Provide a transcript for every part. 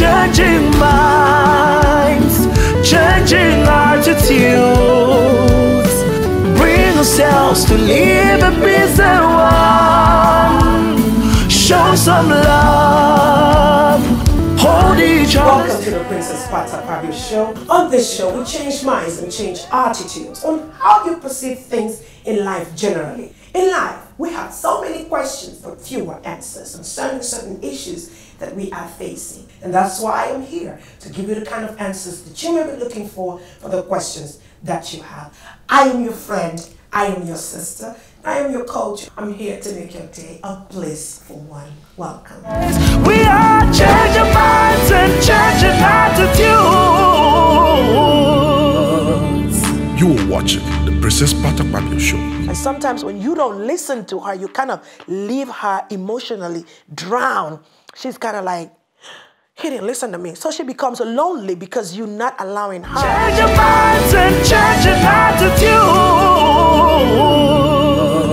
changing minds, changing attitudes. Bring ourselves to live a peace and one. Show some love, hold each other. Welcome to the Princess Pat Akpabio Show. On this show, we change minds and change attitudes on how you perceive things in life generally. In life, we have so many questions but fewer answers concerning certain issues that we are facing. And that's why I'm here, to give you the kind of answers that you may be looking for the questions that you have. I am your friend, I am your sister, I am your coach. I'm here to make your day a blissful one. Welcome. We are changing minds and changing attitudes. You are watching the Princess Pat Akpabio Show. And sometimes when you don't listen to her, you kind of leave her emotionally drowned. She's kind of like, he didn't listen to me. So she becomes lonely because you're not allowing her. Change your minds and change your attitude.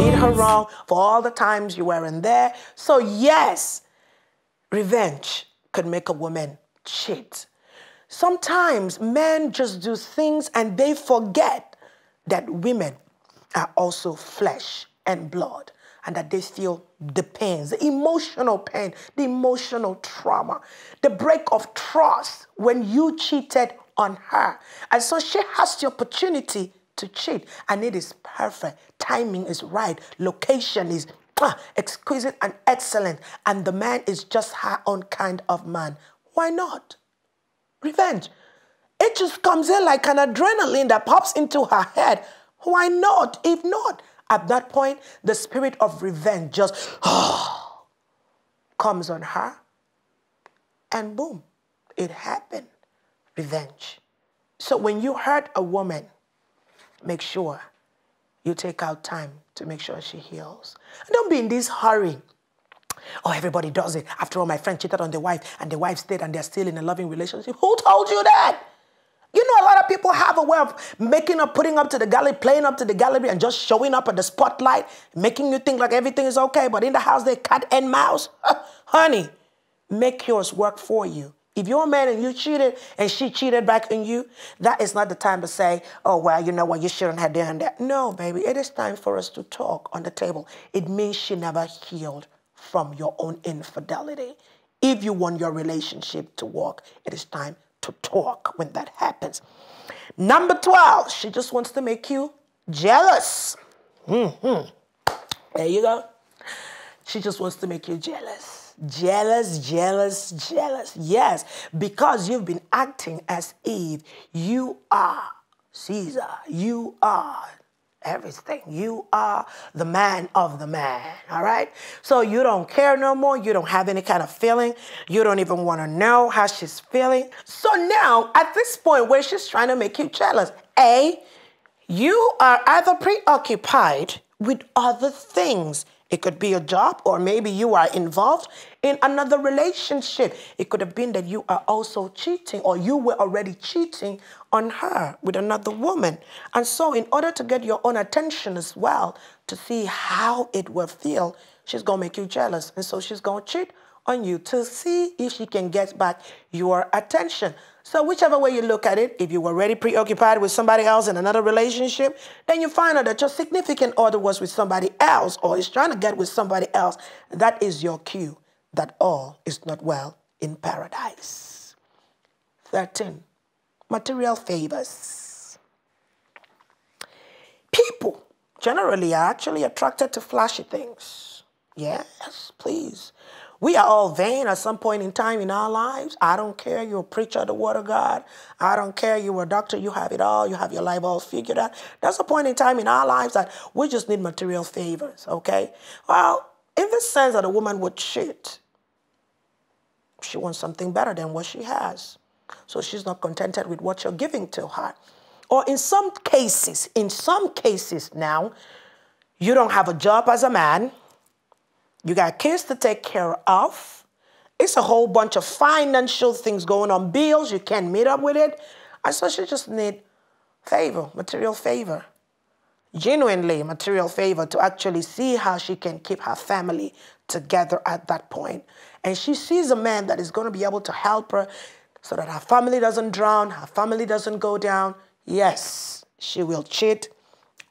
Lead her wrong for all the times you weren't there. So yes, revenge could make a woman cheat. Sometimes men just do things and they forget that women are also flesh and blood, and that they feel the pains, the emotional pain, the emotional trauma, the break of trust when you cheated on her. And so she has the opportunity to cheat, and it is perfect. Timing is right, location is exquisite and excellent, and the man is just her own kind of man. Why not? Revenge. It just comes in like an adrenaline that pops into her head. Why not? If not, at that point, the spirit of revenge just comes on her, and boom, it happened. Revenge. So when you hurt a woman, make sure you take out time to make sure she heals. Don't be in this hurry. Oh, everybody does it. After all, my friend cheated on the wife, and the wife stayed, and they're still in a loving relationship. Who told you that? You know, a lot of people have a way of making up, putting up to the gallery, playing up to the gallery, and just showing up at the spotlight, making you think like everything is okay, but in the house they cat and mouse. Honey, make yours work for you. If you're a man and you cheated and she cheated back on you, that is not the time to say, oh, well, you know what, you shouldn't have done that. No, baby, it is time for us to talk on the table. It means she never healed from your own infidelity. If you want your relationship to work, it is time to talk when that happens. Number 12, she just wants to make you jealous. There you go. She just wants to make you jealous. Jealous, jealous, jealous. Yes, because you've been acting as Eve. You are Caesar. You are everything. You are the man of the man, all right? So you don't care no more. You don't have any kind of feeling. You don't even want to know how she's feeling. So now, at this point where she's trying to make you jealous, A, you are either preoccupied with other things. It could be a job, or maybe you are involved in another relationship. It could have been that you are also cheating, or you were already cheating on her with another woman. And so in order to get your own attention as well, to see how it will feel, she's going to make you jealous. And so she's going to cheat on you to see if she can get back your attention. So whichever way you look at it, if you were already preoccupied with somebody else in another relationship, then you find out that your significant other was with somebody else or is trying to get with somebody else. That is your cue that all is not well in paradise. 13, material favors. People generally are actually attracted to flashy things. Yes, please. We are all vain at some point in time in our lives. I don't care, you're a preacher of the word of God. I don't care, you're a doctor, you have it all, you have your life all figured out. There's a point in time in our lives that we just need material favors, okay? Well, in the sense that a woman would cheat, she wants something better than what she has. So she's not contented with what you're giving to her. Or in some cases now, you don't have a job as a man, you got kids to take care of. It's a whole bunch of financial things going on, bills, you can't meet up with it. And so she just need favor, material favor. Genuinely material favor to actually see how she can keep her family together at that point. And she sees a man that is going to be able to help her so that her family doesn't drown, her family doesn't go down. Yes, she will cheat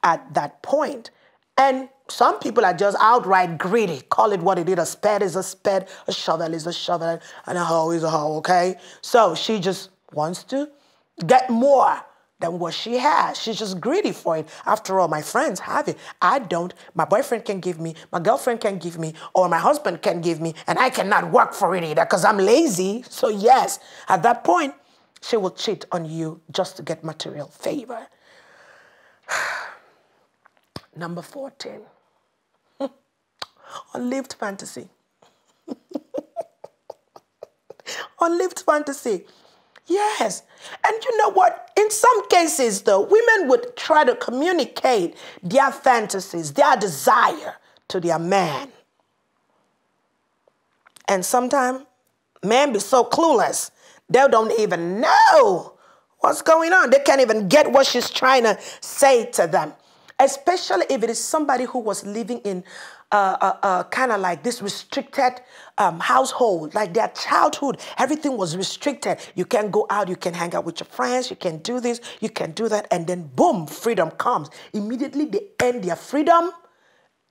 at that point. And some people are just outright greedy. Call it what it is. A spade is a spade. A shovel is a shovel. And a hoe is a hoe, okay? So she just wants to get more than what she has. She's just greedy for it. After all, my friends have it. I don't. My boyfriend can give me, my girlfriend can give me, or my husband can give me, and I cannot work for it either because I'm lazy. So yes, at that point, she will cheat on you just to get material favor. Number 14, unlived fantasy. Unlived fantasy. Yes. And you know what? In some cases, though, women would try to communicate their fantasies, their desire to their man. And sometimes men be so clueless, they don't even know what's going on. They can't even get what she's trying to say to them. Especially if it is somebody who was living in kind of like this restricted household, like their childhood, everything was restricted. You can't go out, you can't hang out with your friends, you can't do this, you can't do that, and then boom, freedom comes. Immediately they end their freedom.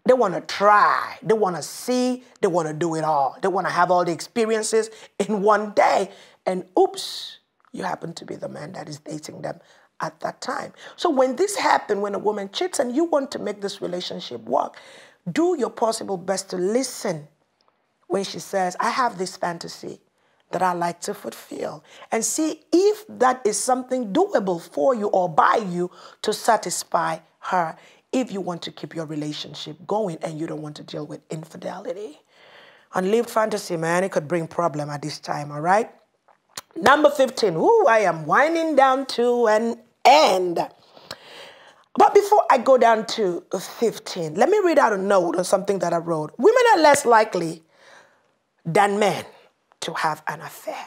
They want to try, they want to see, they want to do it all. They want to have all the experiences in one day, and oops, you happen to be the man that is dating them at that time. So when this happens, when a woman cheats and you want to make this relationship work, do your possible best to listen when she says, I have this fantasy that I like to fulfill, and see if that is something doable for you or by you to satisfy her if you want to keep your relationship going and you don't want to deal with infidelity. Unlived fantasy, man, it could bring problem at this time, all right? Number 15, ooh, I am winding down to an end. But before I go down to 15, let me read out a note on something that I wrote. Women are less likely than men to have an affair.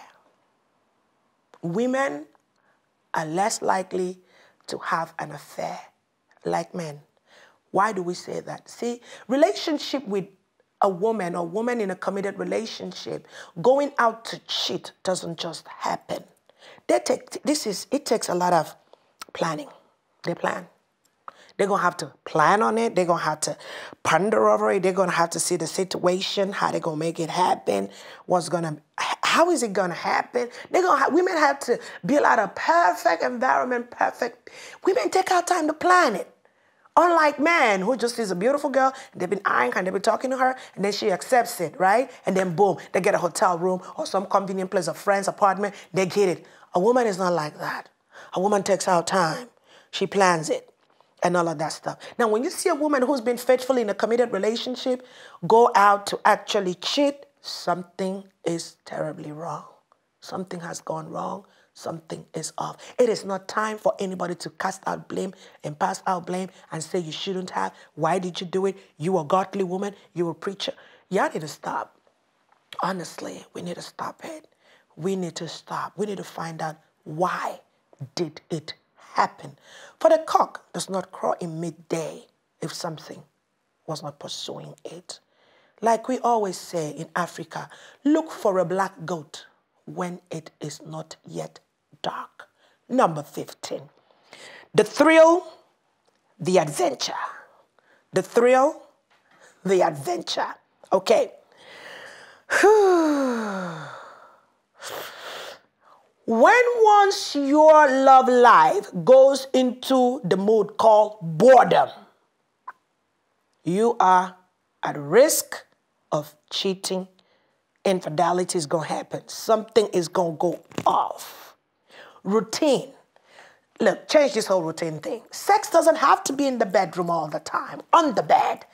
Women are less likely to have an affair like men. Why do we say that? See, relationship with a woman or woman in a committed relationship, going out to cheat doesn't just happen. It takes a lot of planning. They plan. They're going to have to plan on it. They're going to have to ponder over it. They're going to have to see the situation, how they're going to make it happen, how is it going to happen. Women have to build out a perfect environment, perfect. Women take our time to plan it. Unlike men who just sees a beautiful girl, they've been eyeing her, they've been talking to her, and then she accepts it, right? And then boom, they get a hotel room or some convenient place, a friend's apartment, they get it. A woman is not like that. A woman takes her time. She plans it and all of that stuff. Now, when you see a woman who's been faithful in a committed relationship go out to actually cheat, something is terribly wrong. Something has gone wrong. Something is off. It is not time for anybody to cast out blame and pass out blame and say you shouldn't have. Why did you do it? You a godly woman. You a preacher. Y'all need to stop. Honestly, we need to stop it. We need to stop. We need to find out why did it happen. For the cock does not crow in midday if something was not pursuing it. Like we always say in Africa, look for a black goat when it is not yet dark. Number 15, the thrill, the adventure. The thrill, the adventure. Okay. When once your love life goes into the mode called boredom, you are at risk of cheating. Infidelity is going to happen. Something is going to go off. Routine. Look, change this whole routine thing. Sex doesn't have to be in the bedroom all the time, on the bed.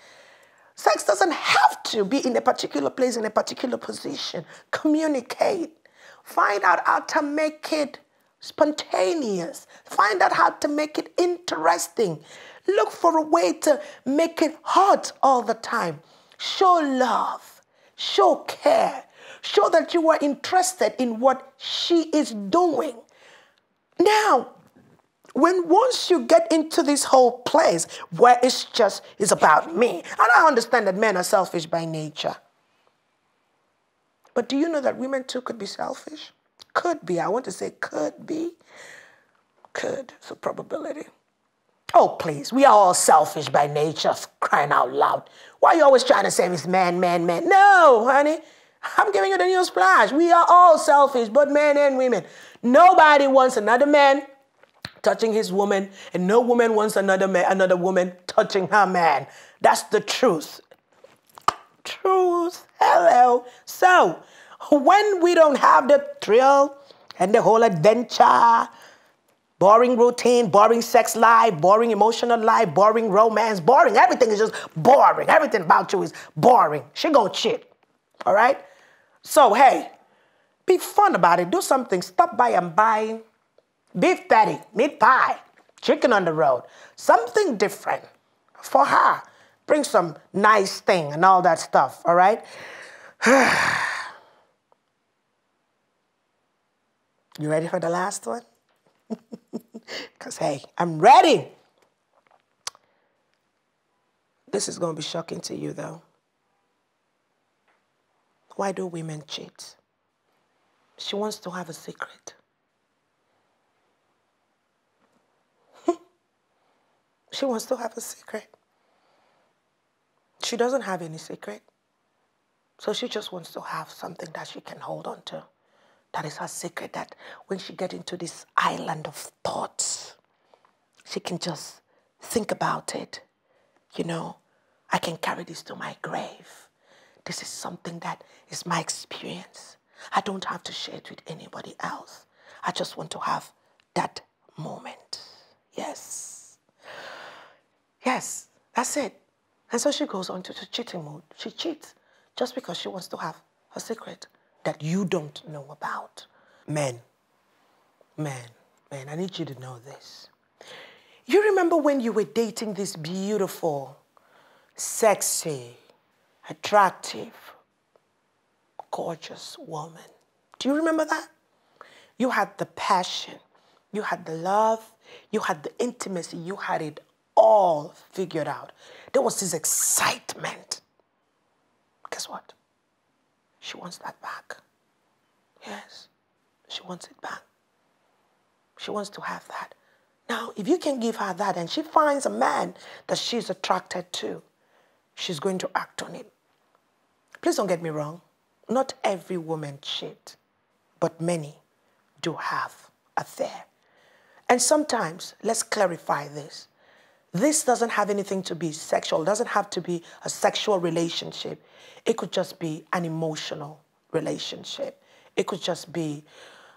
Sex doesn't have to be in a particular place, in a particular position. Communicate. Find out how to make it spontaneous. Find out how to make it interesting. Look for a way to make it hot all the time. Show love. Show care. Show that you are interested in what she is doing. Now, when once you get into this whole place where it's about me, and I understand that men are selfish by nature. But do you know that women too could be selfish? Could be. I want to say could be. Could. It's a probability. Oh, please. We are all selfish by nature, crying out loud. Why are you always trying to say it's man, man, man? No, honey. I'm giving you the news flash. We are all selfish, both men and women. Nobody wants another man touching his woman, and no woman wants another woman touching her man. That's the truth. Truth. Hello. So, when we don't have the thrill and the whole adventure, boring routine, boring sex life, boring emotional life, boring romance, boring. Everything is just boring. Everything about you is boring. She gonna cheat. All right? So, hey, be fun about it. Do something. Stop by and buy beef patty, meat pie, chicken on the road. Something different for her. Bring some nice thing and all that stuff. All right? You ready for the last one? Because, hey, I'm ready. This is going to be shocking to you, though. Why do women cheat? She wants to have a secret. She wants to have a secret. She doesn't have any secret. So she just wants to have something that she can hold on to. That is her secret, that when she gets into this island of thoughts, she can just think about it. You know, I can carry this to my grave. This is something that is my experience. I don't have to share it with anybody else. I just want to have that moment. Yes. Yes, that's it. And so she goes on to the cheating mode. She cheats just because she wants to have her secret that you don't know about. Men, I need you to know this. You remember when you were dating this beautiful, sexy, attractive, gorgeous woman? Do you remember that? You had the passion, you had the love, you had the intimacy, you had it all figured out. There was this excitement. Guess what? She wants that back. Yes, she wants it back. She wants to have that. Now, if you can give her that and she finds a man that she's attracted to, she's going to act on it. Please don't get me wrong. Not every woman cheats, but many do have an affair. And sometimes, let's clarify this. This doesn't have anything to be sexual. It doesn't have to be a sexual relationship. It could just be an emotional relationship. It could just be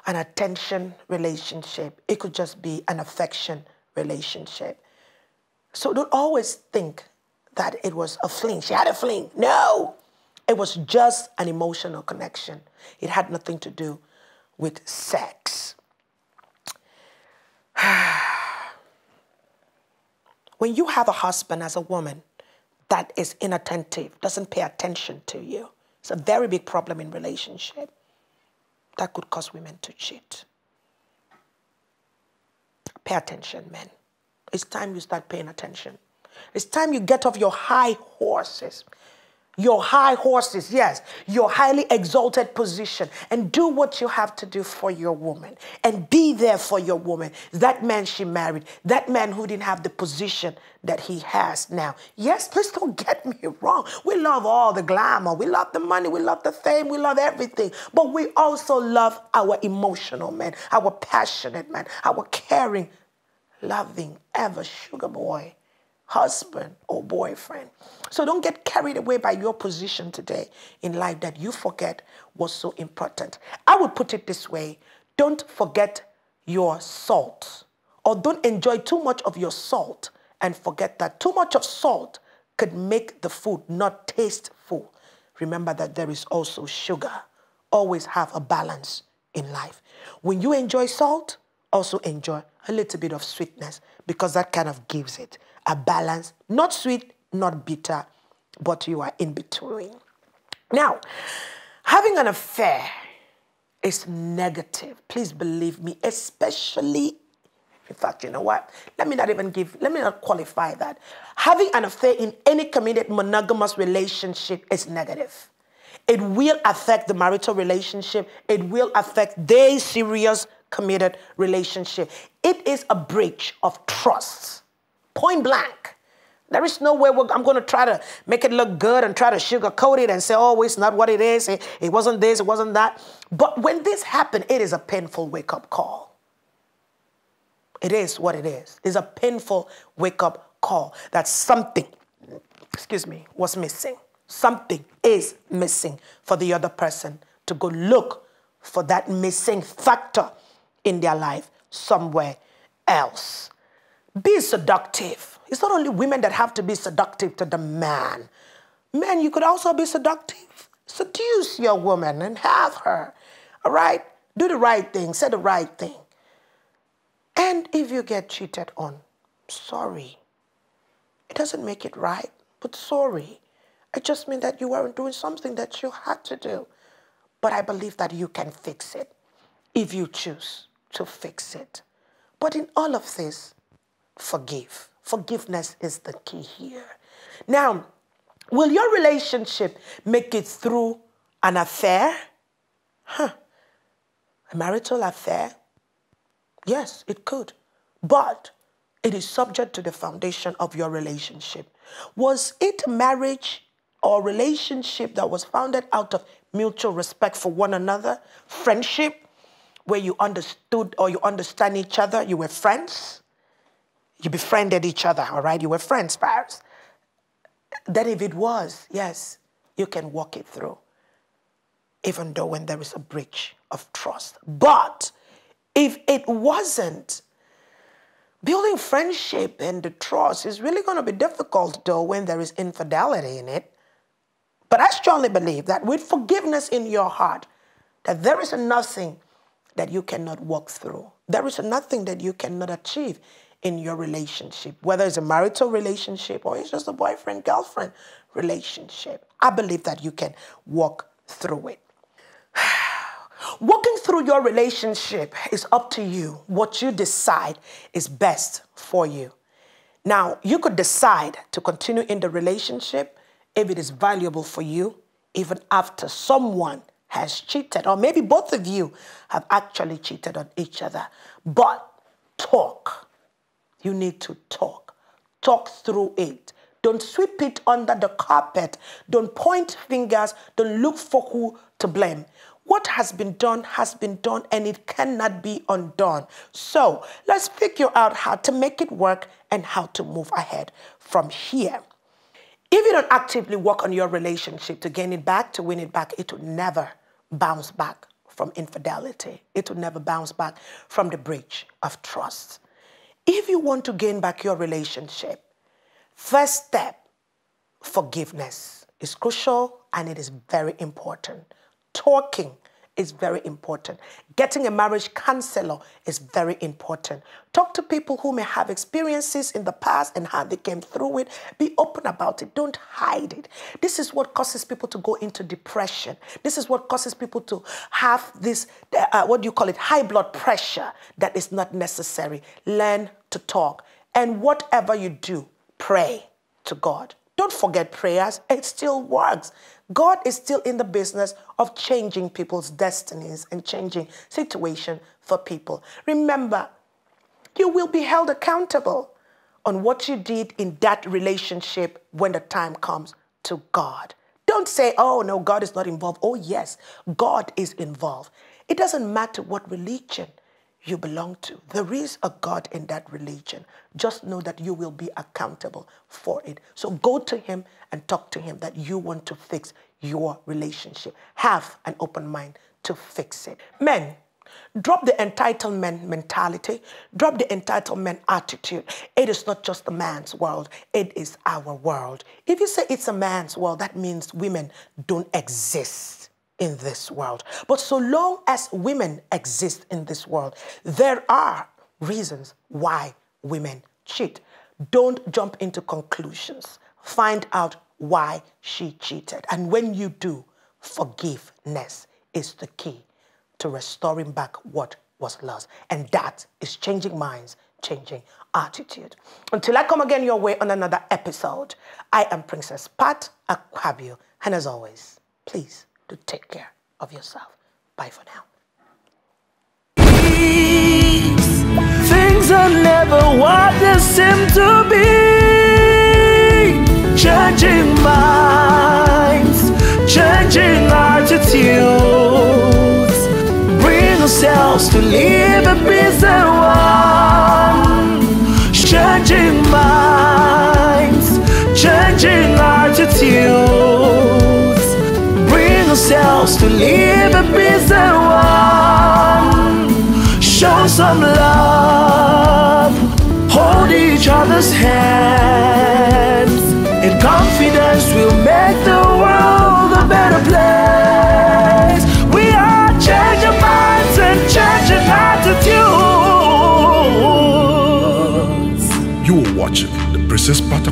an attention relationship. It could just be an affection relationship. So don't always think that it was a fling. She had a fling. No, it was just an emotional connection. It had nothing to do with sex. When you have a husband as a woman that is inattentive, doesn't pay attention to you, it's a very big problem in relationship that could cause women to cheat. Pay attention, men. It's time you start paying attention. It's time you get off your high horses. Your high horses, yes. Your highly exalted position. And do what you have to do for your woman. And be there for your woman. That man she married. That man who didn't have the position that he has now. Yes, please don't get me wrong. We love all the glamour. We love the money. We love the fame. We love everything. But we also love our emotional man. Our passionate man. Our caring, loving, ever sugar boy. Husband or boyfriend. So don't get carried away by your position today in life that you forget what's so important. I would put it this way. Don't forget your salt, or don't enjoy too much of your salt and forget that too much of salt could make the food not tasteful. Remember that there is also sugar. Always have a balance in life. When you enjoy salt, also enjoy a little bit of sweetness, because that kind of gives it a balance, not sweet, not bitter, but you are in between. Now, having an affair is negative. Please believe me, especially, in fact, you know what? Let me not qualify that. Having an affair in any committed monogamous relationship is negative. It will affect the marital relationship. It will affect their serious, committed relationship. It is a breach of trust. Point blank. There is no way I'm going to try to make it look good and try to sugarcoat it and say, oh, it's not what it is. It wasn't this, it wasn't that. But when this happened, it is a painful wake-up call. It is what it is. It's a painful wake-up call that something, excuse me, was missing. Something is missing for the other person to go look for that missing factor in their life somewhere else. Be seductive. It's not only women that have to be seductive to the man. Men, you could also be seductive. Seduce your woman and have her, all right? Do the right thing, say the right thing. And if you get cheated on, sorry. It doesn't make it right, but sorry. I just mean that you weren't doing something that you had to do. But I believe that you can fix it if you choose to fix it. But in all of this, forgive. Forgiveness is the key here. Now, will your relationship make it through an affair? A marital affair? Yes, it could. But it is subject to the foundation of your relationship. Was it marriage or relationship that was founded out of mutual respect for one another, friendship, where you understood or you understand each other, you were friends, you befriended each other, all right? You were friends, perhaps. Then if it was, yes, you can walk it through, even though when there is a breach of trust. But if it wasn't, building friendship and the trust is really going to be difficult, though, when there is infidelity in it. But I strongly believe that with forgiveness in your heart, that there is nothing that you cannot walk through. There is nothing that you cannot achieve in your relationship, whether it's a marital relationship or it's just a boyfriend-girlfriend relationship. I believe that you can walk through it. Walking through your relationship is up to you. What you decide is best for you. Now, you could decide to continue in the relationship if it is valuable for you, even after someone has cheated, or maybe both of you have actually cheated on each other. But talk. You need to talk. Talk through it. Don't sweep it under the carpet. Don't point fingers. Don't look for who to blame. What has been done, and it cannot be undone. So let's figure out how to make it work and how to move ahead from here. If you don't actively work on your relationship to gain it back, to win it back, it will never bounce back from infidelity. It will never bounce back from the breach of trust. If you want to gain back your relationship, first step, forgiveness is crucial and it is very important. Talking is very important. Getting a marriage counselor is very important. Talk to people who may have experiences in the past and how they came through it. Be open about it. Don't hide it. This is what causes people to go into depression. This is what causes people to have this, high blood pressure that is not necessary. Learn to talk. And whatever you do, pray to God. Don't forget prayers. It still works. God is still in the business of changing people's destinies and changing situation for people. Remember, you will be held accountable on what you did in that relationship when the time comes to God. Don't say, oh, no, God is not involved. Oh, yes, God is involved. It doesn't matter what religion you belong to. There is a God in that religion. Just know that you will be accountable for it. So go to him and talk to him that you want to fix your relationship. Have an open mind to fix it. Men, drop the entitlement mentality. Drop the entitlement attitude. It is not just a man's world. It is our world. If you say it's a man's world, that means women don't exist in this world. But so long as women exist in this world, there are reasons why women cheat. Don't jump into conclusions. Find out why she cheated. And when you do, forgiveness is the key to restoring back what was lost. And that is changing minds, changing attitude. Until I come again your way on another episode, I am Princess Pat Akpabio. And as always, please to take care of yourself. Bye for now. Things are never what they seem to be. Changing minds, changing attitudes. Bring ourselves to live in peace and one. Changing minds, changing attitudes. Bring ourselves to live in peace and one. Show some love, hold each other's hands. In confidence we'll make the world a better place. We are changing minds and changing attitudes. You are watching the Princess Pat